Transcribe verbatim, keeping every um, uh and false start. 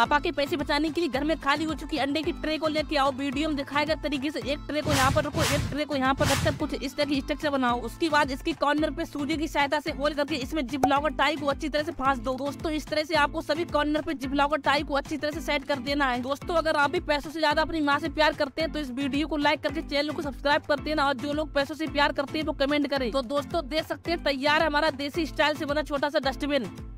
पापा के पैसे बचाने के लिए घर में खाली हो चुकी अंडे की ट्रे को लेके आओ। वीडियो में दिखाएगा तरीके से एक ट्रे को यहाँ पर रखो, एक ट्रे को यहाँ पर रखकर कुछ इस तरह की स्ट्रक्चर बनाओ। उसके बाद इसकी कॉर्नर पे सूजी की सहायता से होल करके इसमें जिप लॉकर टाई को अच्छी तरह से फांस दो। दोस्तों इस तरह से आपको सभी कॉर्नर पे जिप लॉकर टाई को अच्छी तरह से सेट कर देना है। दोस्तों अगर आप भी पैसों से ज्यादा अपनी माँ से प्यार करते हैं तो इस वीडियो को लाइक करके चैनल को सब्सक्राइब कर देना, और जो लोग पैसों से प्यार करते हैं वो कमेंट करें। तो दोस्तों देख सकते हैं तैयार हमारा देसी स्टाइल से बना छोटा सा डस्टबिन।